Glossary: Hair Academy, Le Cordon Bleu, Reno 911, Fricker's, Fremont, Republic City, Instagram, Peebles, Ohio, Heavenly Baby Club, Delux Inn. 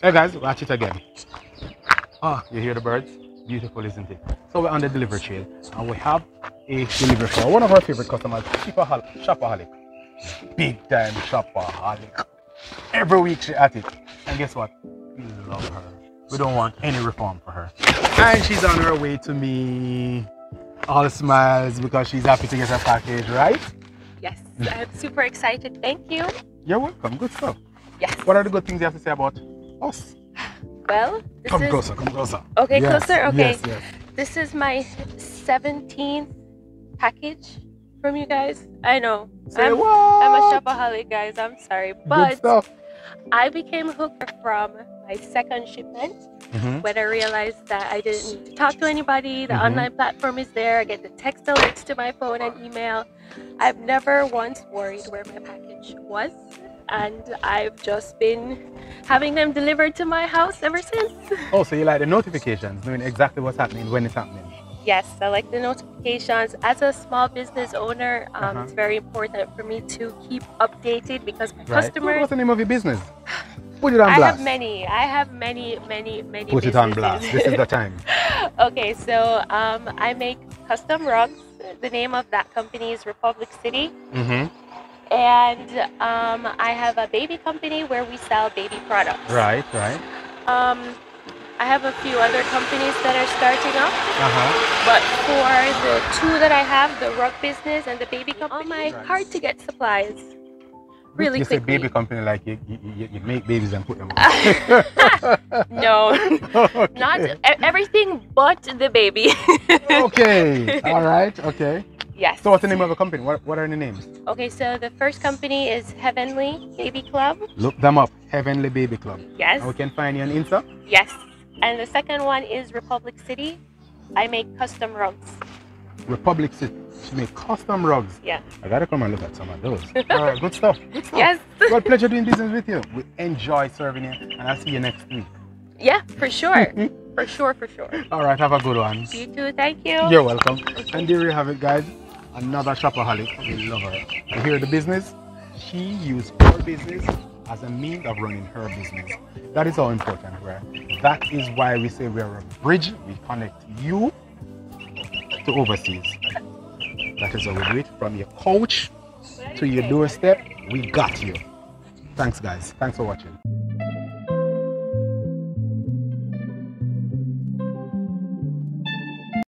Hey guys, watch it again. Ah, you hear the birds? Beautiful, isn't it? So we're on the delivery trail and we have a delivery for one of our favorite customers, Shopaholic. Big time Shopaholic. Every week she's at it. And guess what? We love her. We don't want any reform for her. And she's on her way to me. All smiles because she's happy to get her package, right? Yes, I'm super excited. Thank you. You're welcome. Good stuff. Yes. What are the good things you have to say about us? Well, this come is... closer, come closer. Okay, yes, closer? Okay. Yes, yes. This is my 17th package from you guys. I know. Say I'm, what? I'm a shopaholic, guys. I'm sorry. But good stuff. I became hooked from my second shipment when I realized that I didn't need to talk to anybody. The online platform is there. I get the text alerts to my phone and email. I've never once worried where my package was. And I've just been having them delivered to my house ever since. Oh, so you like the notifications, knowing exactly what's happening, when it's happening. Yes, I like the notifications. As a small business owner, it's very important for me to keep updated because my customers... What's the name of your business? Put it on blast. I have many Put businesses. It on blast. This is the time. Okay, so I make custom rugs. The name of that company is Republic City. And I have a baby company where we sell baby products. Right, right. I have a few other companies that are starting up. But for the two that I have, the rug business and the baby company, on my hard to get supplies. Really quickly. You say baby company like you make babies and put them on. No, okay. Not everything but the baby. Okay, all right, okay. Yes. So what's the name of the company? What are the names? Okay, so the first company is Heavenly Baby Club. Look them up, Heavenly Baby Club. Yes. And we can find you on Insta? Yes. And the second one is Republic City. I make custom rugs. Republic City. She makes custom rugs. Yeah. I gotta come and look at some of those. All right, good stuff. Good stuff. Yes. Well, pleasure doing business with you. We enjoy serving you and I'll see you next week. Yeah, for sure. For sure, for sure. All right, have a good one. You too, thank you. You're welcome. And there you have it, guys. Another shopaholic. We love her. And here at the business, she used her business as a means of running her business. That is how important we are. That is why we say we are a bridge. We connect you to overseas. That is how we do it. From your couch to your doorstep, we got you. Thanks, guys. Thanks for watching.